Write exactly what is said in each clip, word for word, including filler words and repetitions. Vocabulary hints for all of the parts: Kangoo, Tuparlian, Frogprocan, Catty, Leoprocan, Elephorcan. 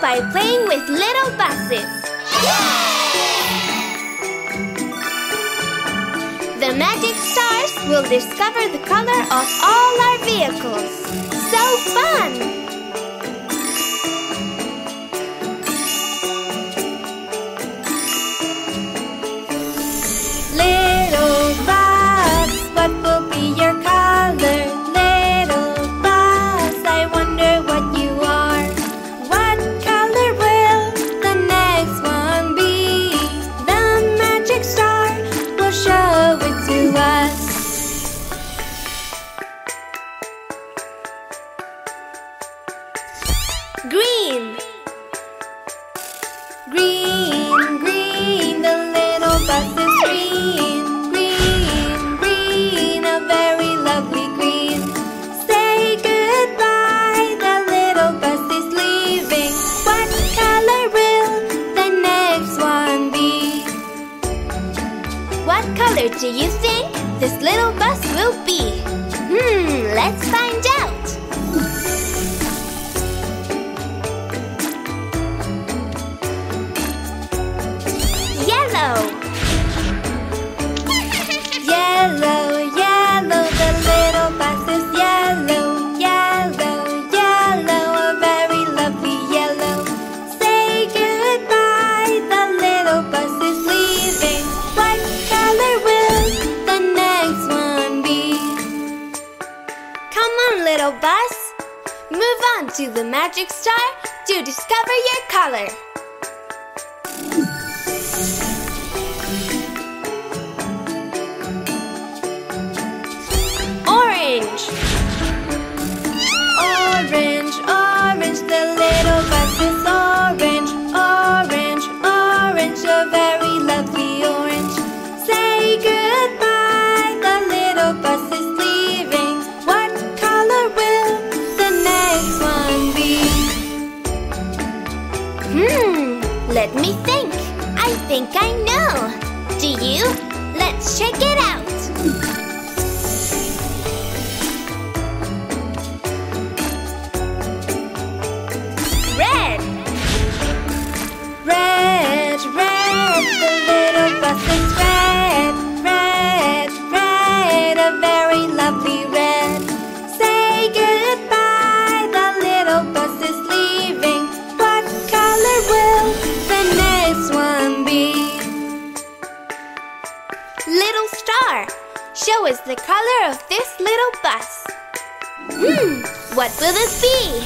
by playing with little buses. Yay! The magic stars will discover the color of all our vehicles. So fun! Little bus, what will be your color? Little bus, I wonder what you are. What color will the next one be? The magic star will show it to us. Green, green, green, the little bus is green. Green, green, a very lovely green. Say goodbye, the little bus is leaving. What color will the next one be? What color do you think this little bus will be? Hmm, let's find out. Yellow. Yellow, yellow, the little bus is yellow. Yellow, yellow, a very lovely yellow. Say goodbye, the little bus is leaving. What color will the next one be? Come on, little bus, move on to the magic star to discover your color. Orange. Orange, orange, the little bus is orange. Orange, orange, a very lovely orange. Say goodbye, the little bus is leaving. What color will the next one be? Hmm, let me think. I think I know. Do you? Let's check it out. Red, red, the little bus is red. Red, red, a very lovely red. Say goodbye, the little bus is leaving. What color will the next one be? Little star, show us the color of this little bus. Hmm, what will it be?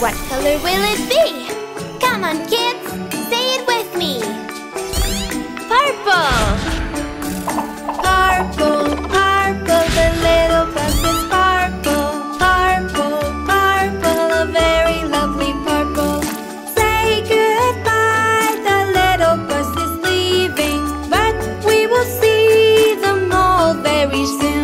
What color will it be? Come on, kids, say it with me. Purple. Purple, purple, the little bus is purple. Purple, purple, a very lovely purple. Say goodbye, the little bus is leaving. But we will see them all very soon.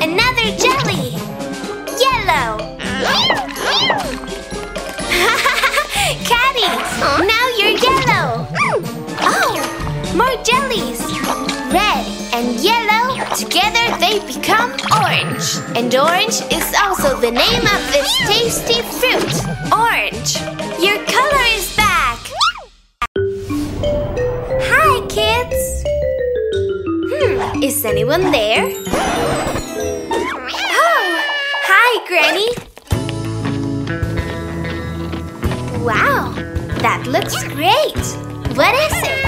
Another jelly! Yellow! Catty! Now you're yellow! Oh! More jellies! Red and yellow, together they become orange. And orange is also the name of this tasty fruit, orange. Your color is back! Hi, kids! Hmm, is anyone there? Oh! Hi, Granny! Wow, that looks great! What is it?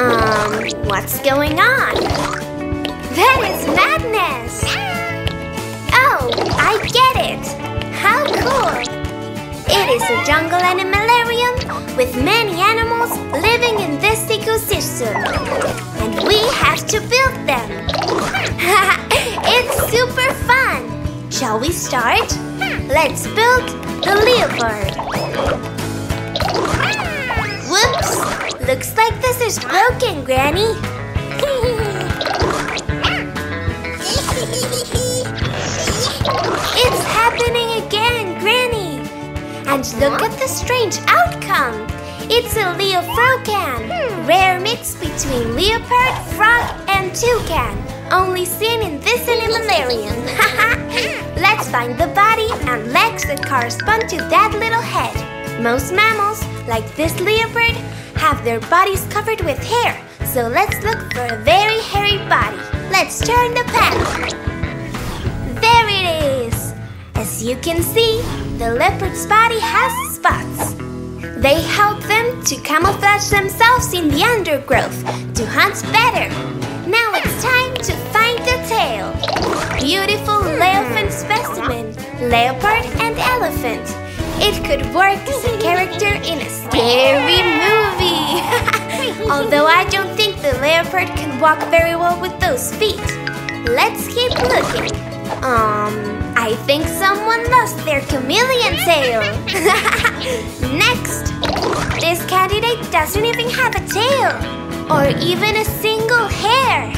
Um, what's going on? That is madness! Oh, I get it! How cool! It is a jungle animalarium with many animals living in this ecosystem. And we have to build them! Haha! It's super fun! Shall we start? Let's build the leopard. Whoops! Looks like this is broken, Granny. It's happening again, Granny. And look at the strange outcome. It's a Leoprocan, rare mix between leopard, frog, and toucan. Only seen in this animalarium. Let's find the body and legs that correspond to that little head. Most mammals, like this leopard, have their bodies covered with hair. So let's look for a very hairy body. Let's turn the page. There it is! As you can see, the leopard's body has spots. They help them to camouflage themselves in the undergrowth, to hunt better. Now it's time to find the tail. Beautiful leopards specimen, leopard and elephant. It could work as a character in a scary movie. Although I don't think the leopard can walk very well with those feet. Let's keep looking. Um, I think someone lost their chameleon tail. Next. This candidate doesn't even have a tail. Or even a single hair.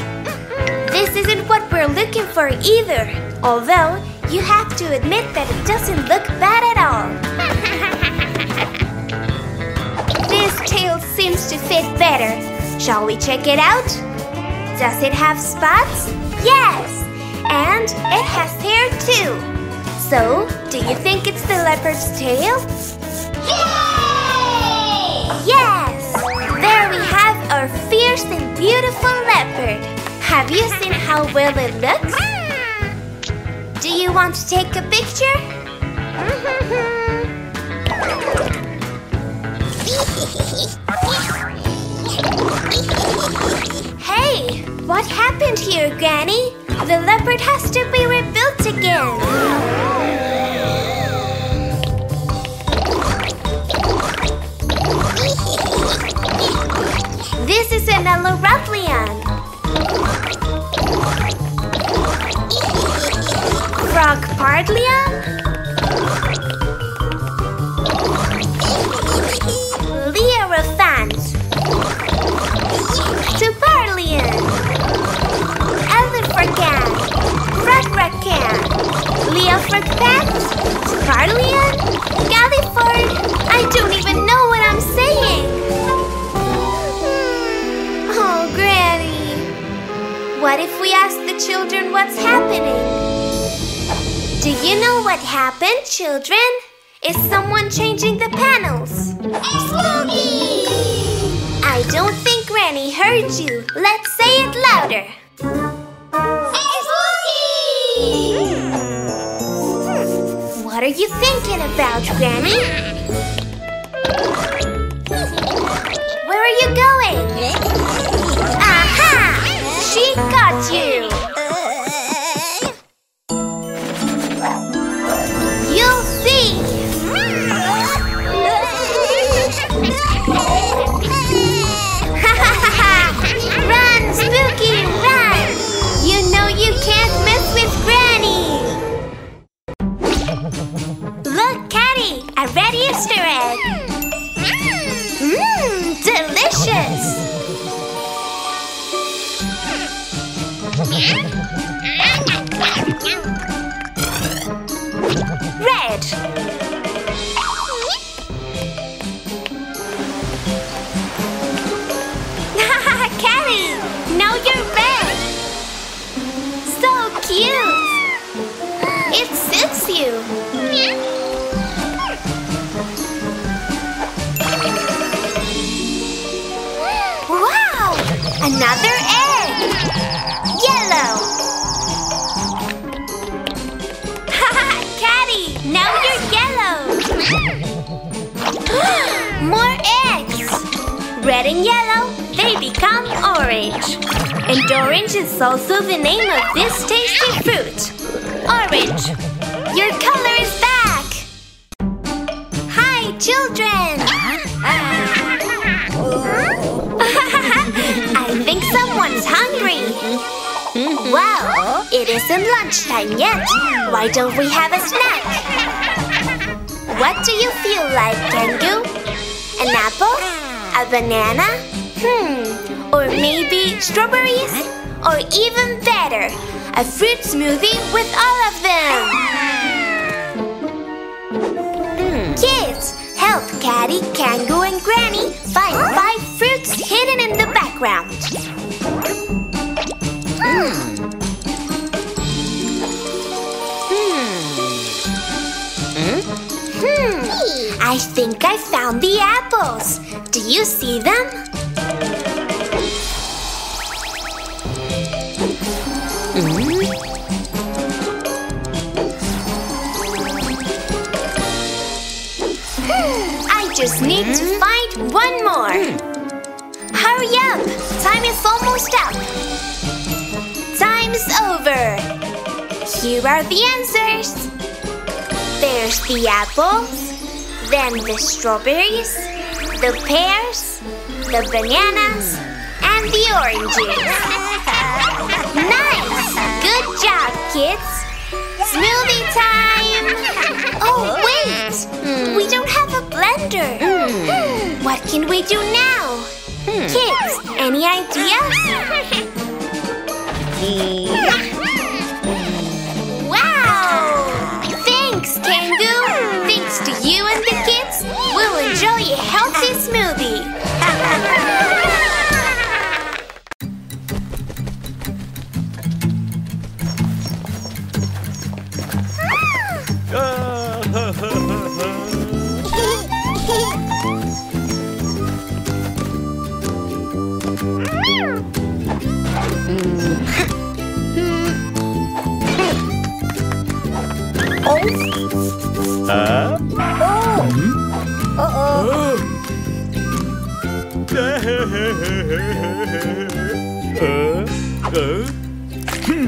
This isn't what we're looking for either. Although, you have to admit that it doesn't look bad at all. This tail seems to fit better. Shall we check it out? Does it have spots? Yes! And it has hair too. So, do you think it's the leopard's tail? Yay! Yes! There we have our fierce and beautiful leopard. Have you seen how well it looks? Do you want to take a picture? Hey, what happened here, Granny? The leopard has to be rebuilt again. This is an Leoprocan. Frogpartlian? Leoprocan. Tuparlian. Elephorcan. Frogprocan. Leoprocan. Tuparlian. Galliford. I don't even know what I'm saying. What if we ask the children what's happening? Do you know what happened, children? Is someone changing the panels? Spooky! I don't think Granny heard you. Let's say it louder. Spooky! What are you thinking about, Granny? Where are you going? She got you! You'll see! Run, Spooky, run! You know you can't mess with Granny! Look, Catty! A red Easter egg! Mmm, delicious! suits you. Wow! Another egg! Yellow! Haha, Catty! Now you're yellow! More eggs! Red and yellow, they become orange. And orange is also the name of this tasty fruit. Orange, your color is back! Hi, children! Uh, I think someone's hungry. Well, it isn't lunchtime yet. Why don't we have a snack? What do you feel like, Kangoo? An apple? A banana? Hmm... Or maybe strawberries? Or even better, a fruit smoothie with all of them! Mm. Kids, help Catty, Kangoo, and Granny find five fruits hidden in the background. Mm. Hmm. Hmm. I think I found the apples. Do you see them? Just need to find one more. Hurry up! Time is almost up. Time's over. Here are the answers. There's the apples, then the strawberries, the pears, the bananas, and the oranges. Nice! Good job, kids! Smoothie time! Oh, wait! We don't have a blender! Mm. What can we do now? Mm. Kids, any ideas? Wow! Thanks, Kangoo! Thanks to you and the kids, we'll enjoy a healthy smoothie! Uh? Oh. Mm-hmm. Uh-oh. Oh. uh, uh. Hmm.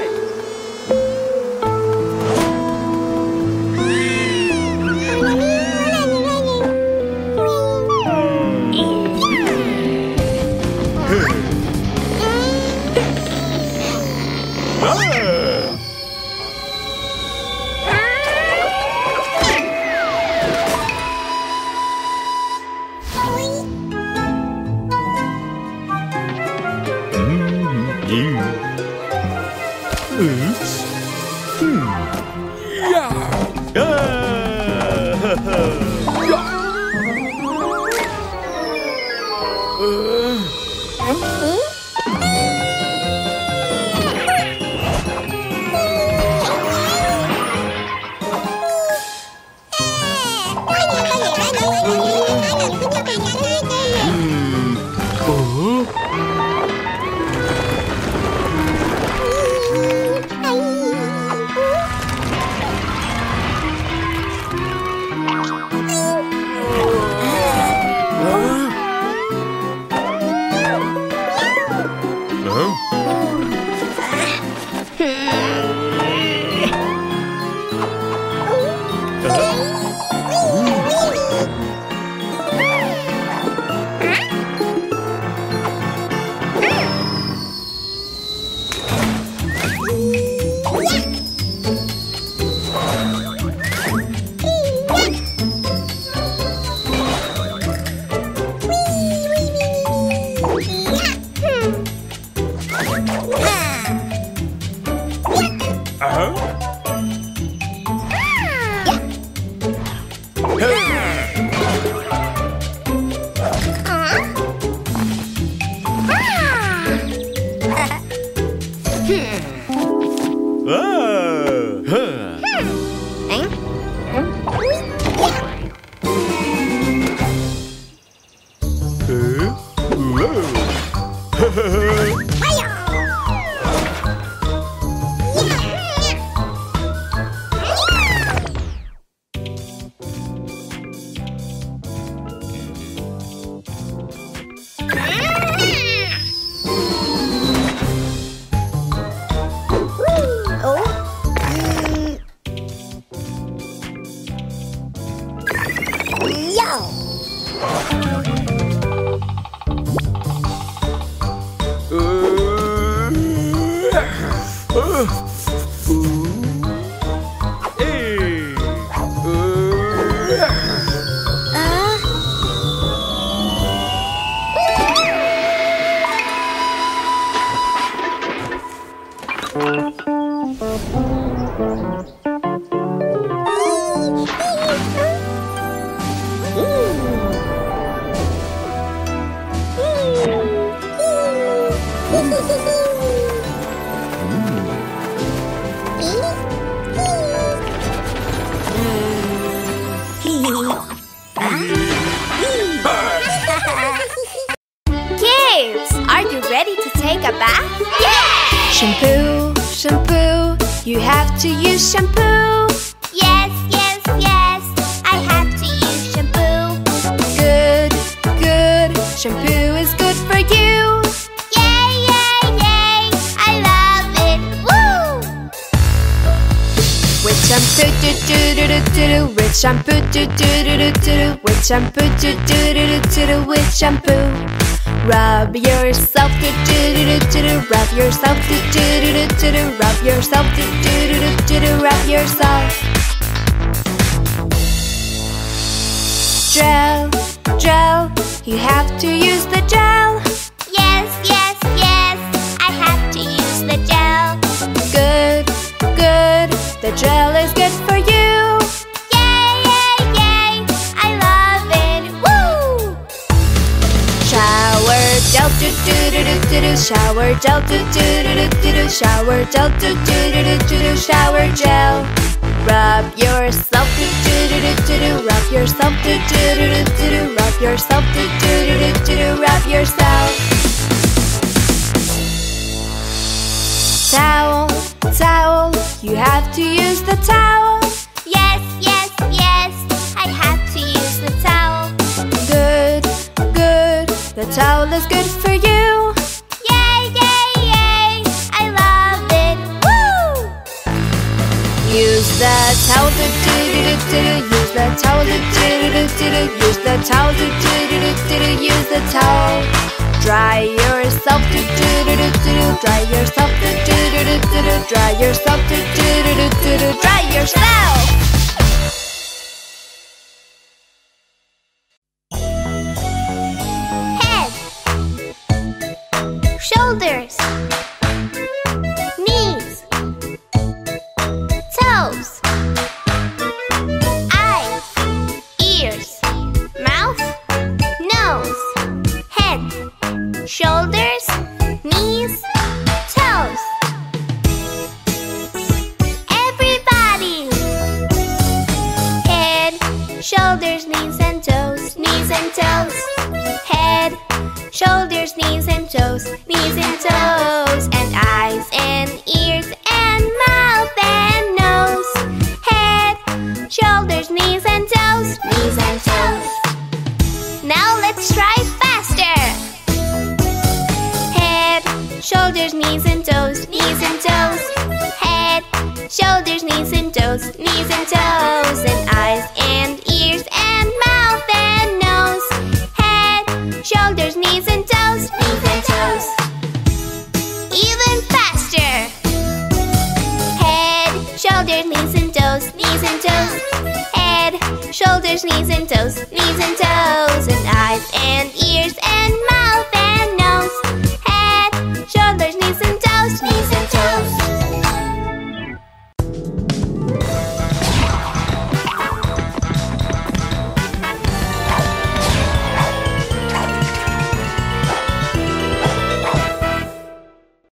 Shampoo, do do do do do with shampoo. Rub yourself, do do do do do. Rub yourself, do do do do do. Rub yourself, do do do do do. Rub yourself. Gel, gel. You have to use the gel. Yes, yes, yes. I have to use the gel. Good, good. The gel is good for you. Shower gel, do do do do do. Shower gel, do do do do do. Shower gel, do do do do do. Shower gel. Rub yourself, do do do do do. Rub yourself, do do do do do. Rub yourself, do do do do do. Rub yourself. Towel, towel. You have to use the towel. Yes, yes, yes. I have to use the towel. Good, good. The towel is good for you. Yay, yay, yay. I love it. Woo! Use the towel to do do do. Use the towel to do do do. Use the towel to do do do. Use the towel. Dry yourself to do do do. Dry yourself to do do do. Dry yourself to do do do. Dry yourself. Shoulders, knees, toes, eyes, ears, mouth, nose, head, shoulders, knees, toes. Everybody! Head, shoulders, knees and toes, knees and toes, head, shoulders, knees and toes, knees and toes, and eyes and ears and mouth and nose, head, shoulders, knees and toes, knees and toes. Now let's try faster. Head, shoulders, knees and toes, knees and toes, head, shoulders, knees and toes, knees and toes, and eyes and ears and mouth and nose, head, shoulders, knees and toes, knees and toes. Even faster. Head, shoulders, knees and toes, knees and toes, head, shoulders, knees and toes, knees and toes, and eyes and ears.